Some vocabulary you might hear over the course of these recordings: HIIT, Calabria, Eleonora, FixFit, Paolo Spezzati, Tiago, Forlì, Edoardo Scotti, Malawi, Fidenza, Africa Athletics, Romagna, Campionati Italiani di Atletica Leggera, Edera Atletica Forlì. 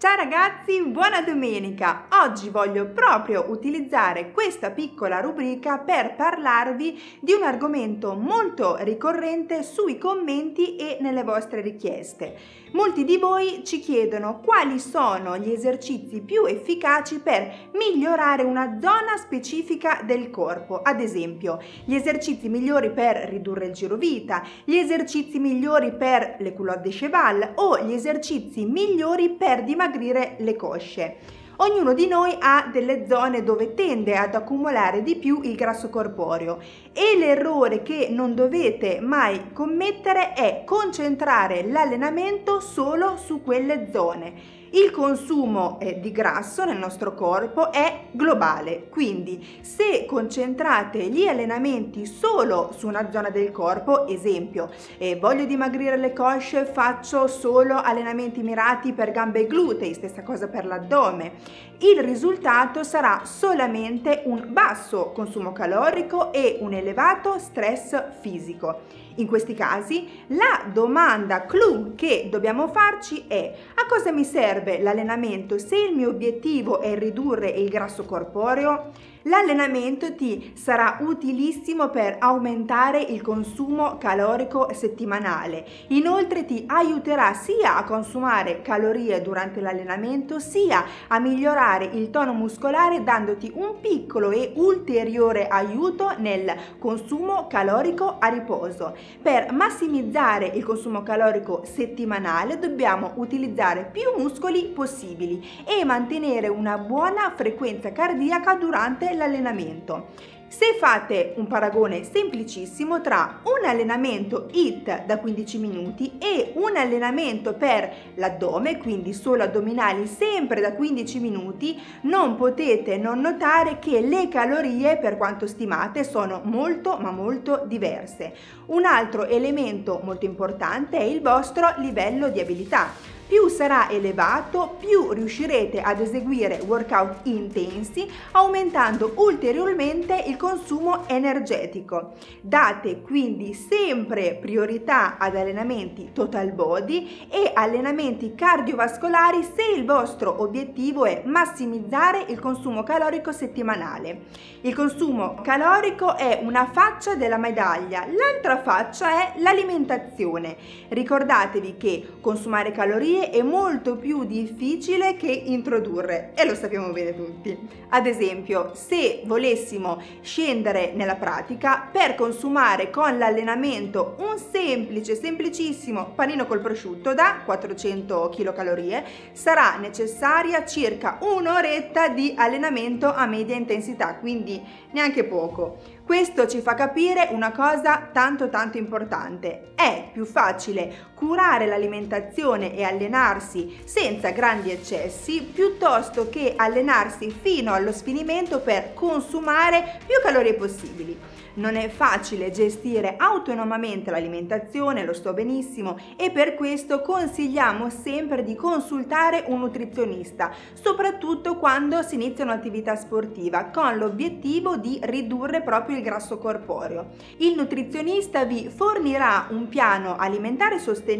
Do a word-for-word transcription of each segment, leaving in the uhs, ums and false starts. Ciao ragazzi, buona domenica! Oggi voglio proprio utilizzare questa piccola rubrica per parlarvi di un argomento molto ricorrente sui commenti e nelle vostre richieste. Molti di voi ci chiedono quali sono gli esercizi più efficaci per migliorare una zona specifica del corpo, ad esempio gli esercizi migliori per ridurre il giro vita, gli esercizi migliori per le culotte de cheval o gli esercizi migliori per dimagrire le cosce. Ognuno di noi ha delle zone dove tende ad accumulare di più il grasso corporeo e l'errore che non dovete mai commettere è concentrare l'allenamento solo su quelle zone. Il consumo eh, di grasso nel nostro corpo è globale, quindi se concentrate gli allenamenti solo su una zona del corpo, esempio eh, voglio dimagrire le cosce, faccio solo allenamenti mirati per gambe e glutei, stessa cosa per l'addome, il risultato sarà solamente un basso consumo calorico e un elevato stress fisico. In questi casi la domanda clou che dobbiamo farci è: a cosa mi serve l'allenamento se il mio obiettivo è ridurre il grasso corporeo? L'allenamento ti sarà utilissimo per aumentare il consumo calorico settimanale, inoltre ti aiuterà sia a consumare calorie durante l'allenamento sia a migliorare il tono muscolare, dandoti un piccolo e ulteriore aiuto nel consumo calorico a riposo. Per massimizzare il consumo calorico settimanale dobbiamo utilizzare più muscoli possibili e mantenere una buona frequenza cardiaca durante l'allenamento. Se fate un paragone semplicissimo tra un allenamento HIIT da quindici minuti e un allenamento per l'addome, quindi solo addominali, sempre da quindici minuti, non potete non notare che le calorie, per quanto stimate, sono molto ma molto diverse. Un altro elemento molto importante è il vostro livello di abilità. Più sarà elevato, più riuscirete ad eseguire workout intensi, aumentando ulteriormente il consumo energetico. Date quindi sempre priorità ad allenamenti total body e allenamenti cardiovascolari se il vostro obiettivo è massimizzare il consumo calorico settimanale. Il consumo calorico è una faccia della medaglia, l'altra faccia è l'alimentazione. Ricordatevi che consumare calorie è molto più difficile che introdurre, e lo sappiamo bene tutti. Ad esempio, se volessimo scendere nella pratica, per consumare con l'allenamento un semplice semplicissimo panino col prosciutto da quattrocento chilocalorie, sarà necessaria circa un'oretta di allenamento a media intensità, quindi neanche poco. Questo ci fa capire una cosa tanto tanto importante: è più facile curare l'alimentazione e allenarsi senza grandi eccessi piuttosto che allenarsi fino allo sfinimento per consumare più calorie possibili. Non è facile gestire autonomamente l'alimentazione, lo so benissimo, e per questo consigliamo sempre di consultare un nutrizionista, soprattutto quando si inizia un'attività sportiva, con l'obiettivo di ridurre proprio il grasso corporeo. Il nutrizionista vi fornirà un piano alimentare sostenibile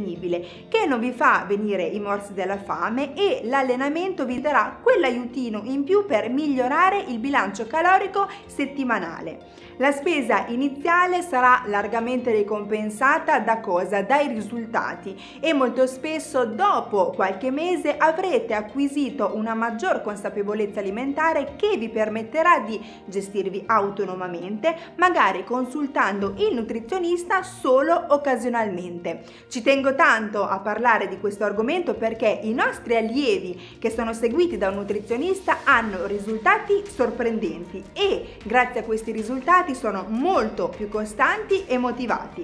che non vi fa venire i morsi della fame, e l'allenamento vi darà quell'aiutino in più per migliorare il bilancio calorico settimanale. La spesa iniziale sarà largamente ricompensata da cosa? Dai risultati, e molto spesso dopo qualche mese avrete acquisito una maggior consapevolezza alimentare che vi permetterà di gestirvi autonomamente, magari consultando il nutrizionista solo occasionalmente. Ci tengo tanto a parlare di questo argomento perché i nostri allievi che sono seguiti da un nutrizionista hanno risultati sorprendenti e grazie a questi risultati sono molto più costanti e motivati.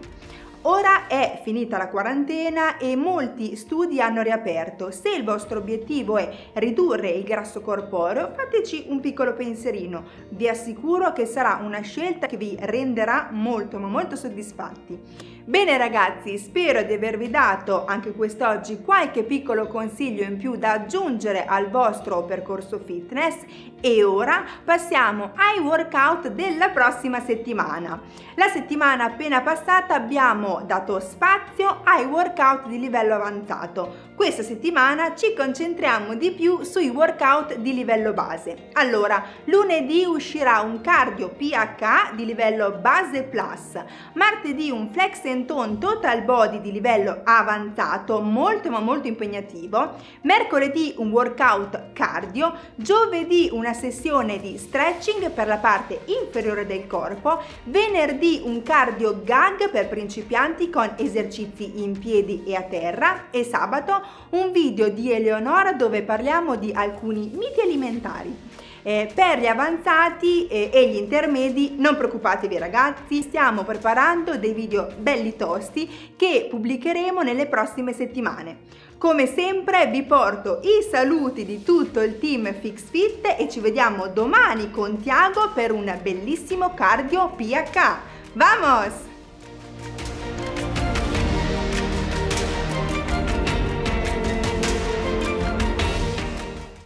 Ora è finita la quarantena e molti studi hanno riaperto. Se il vostro obiettivo è ridurre il grasso corporeo, fateci un piccolo pensierino. Vi assicuro che sarà una scelta che vi renderà molto ma molto soddisfatti. Bene ragazzi, spero di avervi dato anche quest'oggi qualche piccolo consiglio in più da aggiungere al vostro percorso fitness, e ora passiamo ai workout della prossima settimana. La settimana appena passata abbiamo dato spazio ai workout di livello avanzato, Questa settimana ci concentriamo di più sui workout di livello base. Allora, lunedì uscirà un cardio P H di livello base plus, martedì un flex and tone total body di livello avanzato, molto ma molto impegnativo, mercoledì un workout cardio, giovedì una sessione di stretching per la parte inferiore del corpo, venerdì un cardio gag per principianti con esercizi in piedi e a terra e sabato un video di Eleonora dove parliamo di alcuni miti alimentari. Eh, per gli avanzati eh, e gli intermedi non preoccupatevi ragazzi, stiamo preparando dei video belli tosti che pubblicheremo nelle prossime settimane. Come sempre vi porto i saluti di tutto il team FixFit e ci vediamo domani con Tiago per un bellissimo cardio P H. Vamos!